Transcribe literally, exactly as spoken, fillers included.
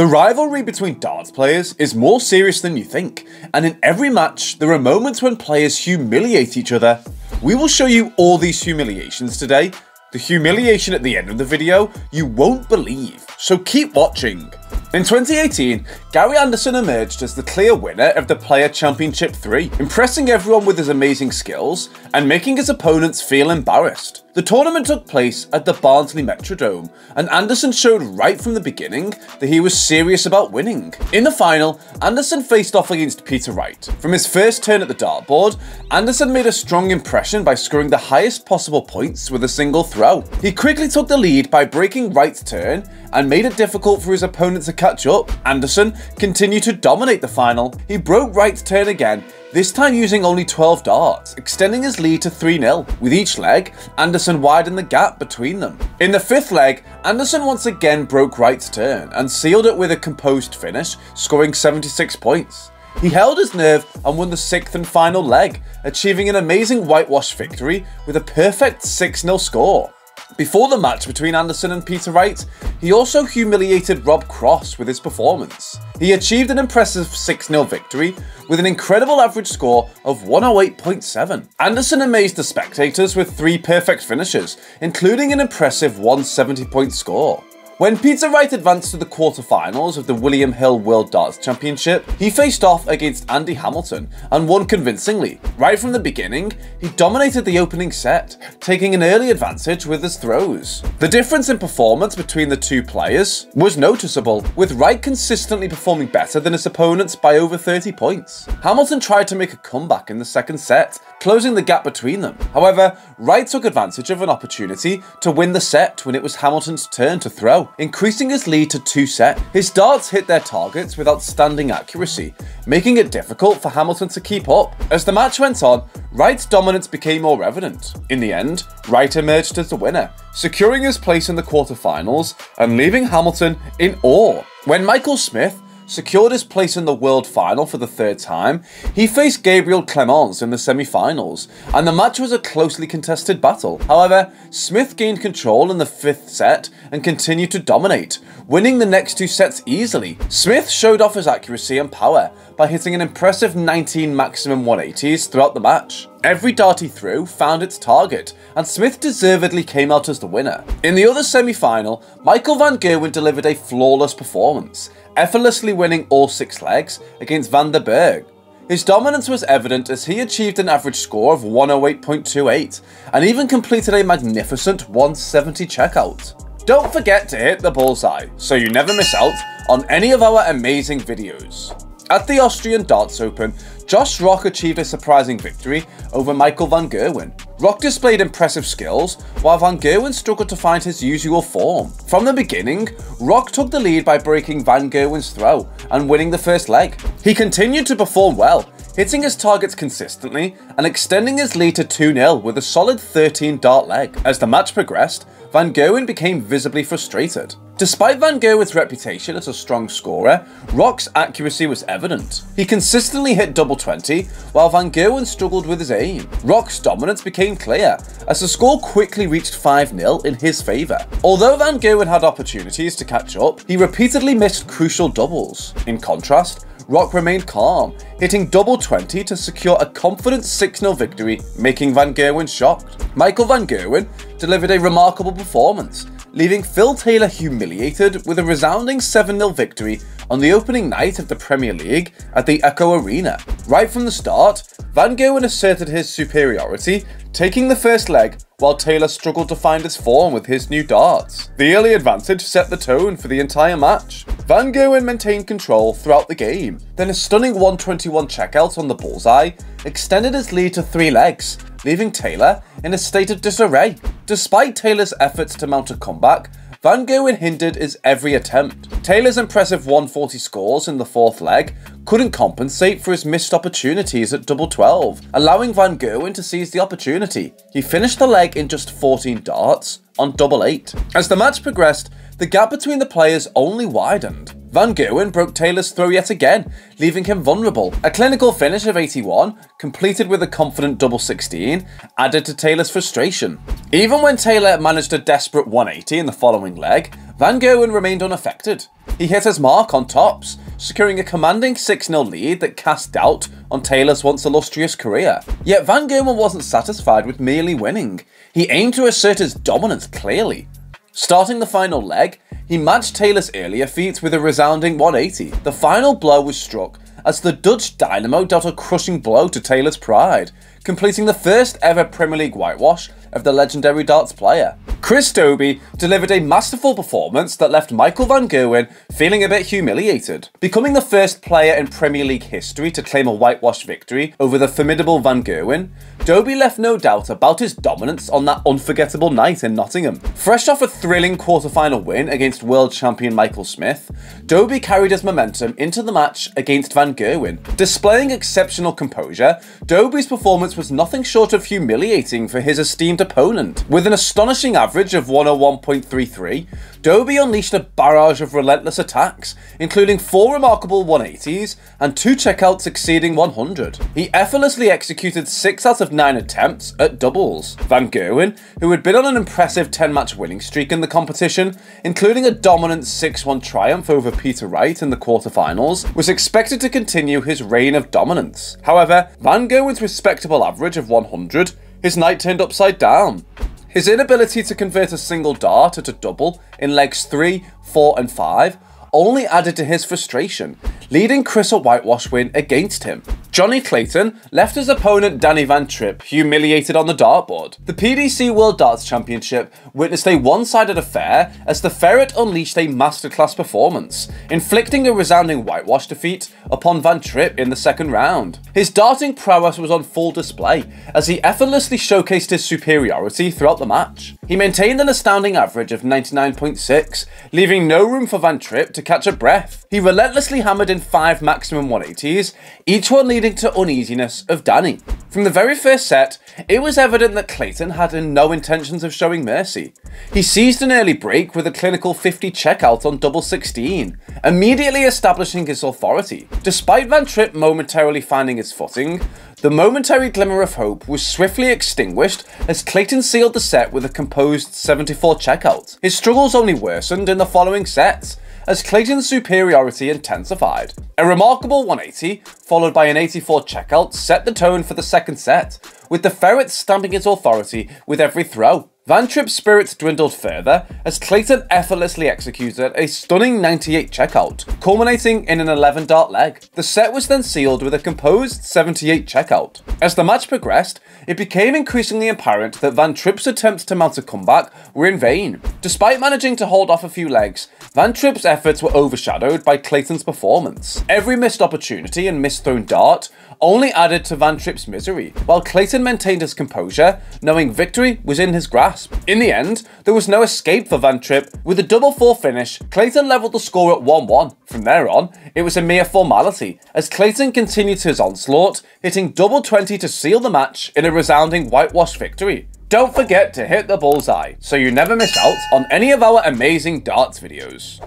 The rivalry between darts players is more serious than you think, and in every match there are moments when players humiliate each other. We will show you all these humiliations today. The humiliation at the end of the video you won't believe, so keep watching. In twenty eighteen, Gary Anderson emerged as the clear winner of the Player Championship three, impressing everyone with his amazing skills and making his opponents feel embarrassed. The tournament took place at the Barnsley Metrodome, and Anderson showed right from the beginning that he was serious about winning. In the final, Anderson faced off against Peter Wright. From his first turn at the dartboard, Anderson made a strong impression by scoring the highest possible points with a single throw. He quickly took the lead by breaking Wright's turn and made it difficult for his opponent to catch up. Anderson continued to dominate the final. He broke Wright's turn again, this time using only twelve darts, extending his lead to three nil. With each leg, Anderson widened the gap between them. In the fifth leg, Anderson once again broke Wright's turn and sealed it with a composed finish, scoring seventy-six points. He held his nerve and won the sixth and final leg, achieving an amazing whitewash victory with a perfect six nil score. Before the match between Anderson and Peter Wright, he also humiliated Rob Cross with his performance. He achieved an impressive six nil victory with an incredible average score of one oh eight point seven. Anderson amazed the spectators with three perfect finishes, including an impressive one seventy point score. When Peter Wright advanced to the quarterfinals of the William Hill World Darts Championship, he faced off against Andy Hamilton and won convincingly. Right from the beginning, he dominated the opening set, taking an early advantage with his throws. The difference in performance between the two players was noticeable, with Wright consistently performing better than his opponents by over thirty points. Hamilton tried to make a comeback in the second set, closing the gap between them. However, Wright took advantage of an opportunity to win the set when it was Hamilton's turn to throw, increasing his lead to two set. His darts hit their targets with outstanding accuracy, making it difficult for Hamilton to keep up. As the match went on, Wright's dominance became more evident. In the end, Wright emerged as the winner, securing his place in the quarterfinals and leaving Hamilton in awe. When Michael Smith secured his place in the world final for the third time, he faced Gabriel Clemens in the semi-finals, and the match was a closely contested battle. However, Smith gained control in the fifth set and continued to dominate, winning the next two sets easily. Smith showed off his accuracy and power by hitting an impressive nineteen maximum one eighties throughout the match. Every dart he threw found its target, and Smith deservedly came out as the winner. In the other semi-final, Michael Van Gerwen delivered a flawless performance, effortlessly winning all six legs against Van der Berg. His dominance was evident as he achieved an average score of one oh eight point two eight and even completed a magnificent one seventy checkout. Don't forget to hit the bullseye so you never miss out on any of our amazing videos. At the Austrian Darts Open, Josh Rock achieved a surprising victory over Michael Van Gerwen. Rock displayed impressive skills, while Van Gerwen struggled to find his usual form. From the beginning, Rock took the lead by breaking Van Gerwen's throw and winning the first leg. He continued to perform well, hitting his targets consistently and extending his lead to two nil with a solid thirteen dart leg. As the match progressed, Van Gerwen became visibly frustrated. Despite Van Gerwen's reputation as a strong scorer, Rock's accuracy was evident. He consistently hit double twenty, while Van Gerwen struggled with his aim. Rock's dominance became clear, as the score quickly reached five nil in his favour. Although Van Gerwen had opportunities to catch up, he repeatedly missed crucial doubles. In contrast, Rock remained calm, hitting double twenty to secure a confident six nil victory, making Van Gerwen shocked. Michael Van Gerwen delivered a remarkable performance, leaving Phil Taylor humiliated with a resounding seven nil victory on the opening night of the Premier League at the Echo Arena. Right from the start, Van Gerwen asserted his superiority, taking the first leg while Taylor struggled to find his form with his new darts. The early advantage set the tone for the entire match. Van Gerwen maintained control throughout the game, then a stunning one twenty-one checkout on the bullseye extended his lead to three legs, leaving Taylor in a state of disarray. Despite Taylor's efforts to mount a comeback, Van Gerwen hindered his every attempt. Taylor's impressive one forty scores in the fourth leg couldn't compensate for his missed opportunities at double twelve, allowing Van Gerwen to seize the opportunity. He finished the leg in just fourteen darts on double eight. As the match progressed, the gap between the players only widened. Van Gerwen broke Taylor's throw yet again, leaving him vulnerable. A clinical finish of eighty-one, completed with a confident double sixteen, added to Taylor's frustration. Even when Taylor managed a desperate one eighty in the following leg, Van Gerwen remained unaffected. he hit his mark on tops, securing a commanding six nil lead that cast doubt on Taylor's once illustrious career. Yet Van Gerwen wasn't satisfied with merely winning. He aimed to assert his dominance clearly. Starting the final leg, he matched Taylor's earlier feats with a resounding one eighty. The final blow was struck as the Dutch dynamo dealt a crushing blow to Taylor's pride, completing the first ever Premier League whitewash of the legendary darts player. Chris Dobey delivered a masterful performance that left Michael Van Gerwen feeling a bit humiliated, becoming the first player in Premier League history to claim a whitewash victory over the formidable Van Gerwen. Dobey left no doubt about his dominance on that unforgettable night in Nottingham. Fresh off a thrilling quarter-final win against world champion Michael Smith, Dobey carried his momentum into the match against Van Gerwen. Displaying exceptional composure, Dobey's performance was nothing short of humiliating for his esteemed opponent. With an astonishing average of one oh one point three three, Dobey unleashed a barrage of relentless attacks, including four remarkable one eighties and two checkouts exceeding one hundred. He effortlessly executed six out of nine attempts at doubles. Van Gerwen, who had been on an impressive ten match winning streak in the competition, including a dominant six one triumph over Peter Wright in the quarterfinals, was expected to continue his reign of dominance. However, Van Gerwen's respectable average of one hundred, his night turned upside down. His inability to convert a single dart at a double in legs three, four and five only added to his frustration, leading Chris a whitewash win against him. Johnny Clayton left his opponent Danny van Trapp humiliated on the dartboard. The P D C World Darts Championship witnessed a one-sided affair as the Ferret unleashed a masterclass performance, inflicting a resounding whitewash defeat upon Van Trapp in the second round. His darting prowess was on full display as he effortlessly showcased his superiority throughout the match. He maintained an astounding average of ninety-nine point six, leaving no room for Van Trapp to catch a breath. He relentlessly hammered in five maximum one eighties, each one leading leading to uneasiness of Danny. From the very first set, it was evident that Clayton had no intentions of showing mercy. He seized an early break with a clinical fifty checkout on double sixteen, immediately establishing his authority. Despite Van Trapp momentarily finding his footing, the momentary glimmer of hope was swiftly extinguished as Clayton sealed the set with a composed seventy-four checkout. His struggles only worsened in the following sets, as Clayton's superiority intensified. A remarkable one eighty, followed by an eighty-four checkout, set the tone for the second set, with the Ferret stamping its authority with every throw. Van Trapp's spirits dwindled further as Clayton effortlessly executed a stunning ninety-eight checkout, culminating in an eleven dart leg. The set was then sealed with a composed seventy-eight checkout. As the match progressed, it became increasingly apparent that Van Trapp's attempts to mount a comeback were in vain. Despite managing to hold off a few legs, Van Trapp's efforts were overshadowed by Clayton's performance. Every missed opportunity and misthrown dart only added to Van Trapp's misery, while Clayton maintained his composure, knowing victory was in his grasp. In the end, there was no escape for Van Trapp. With a double four finish, Clayton levelled the score at one one. From there on, it was a mere formality, as Clayton continued his onslaught, hitting double twenty to seal the match in a resounding whitewash victory. Don't forget to hit the bullseye, so you never miss out on any of our amazing darts videos.